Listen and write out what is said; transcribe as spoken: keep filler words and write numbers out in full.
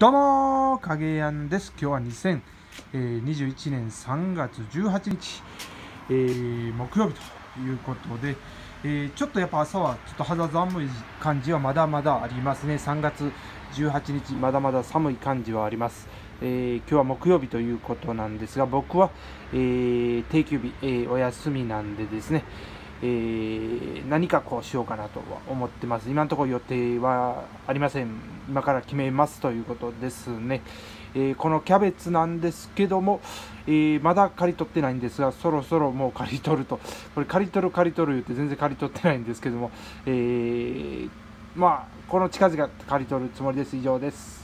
どうもー、影やんです。今日はにせんにじゅういちねんさんがつじゅうはちにち、えー、木曜日ということで、えー、ちょっとやっぱ朝はちょっと肌寒い感じはまだまだありますね。さんがつじゅうはちにち、まだまだ寒い感じはあります。えー、今日は木曜日ということなんですが、僕は、えー、定休日、えー、お休みなんでですね、えー、何かこうしようかなとは思ってます。今のところ予定はありません。今から決めますということですね。えー、このキャベツなんですけども、えー、まだ刈り取ってないんですが、そろそろもう刈り取ると、これ刈り取る刈り取る言って全然刈り取ってないんですけども、えー、まあこの近々刈り取るつもりです。以上です。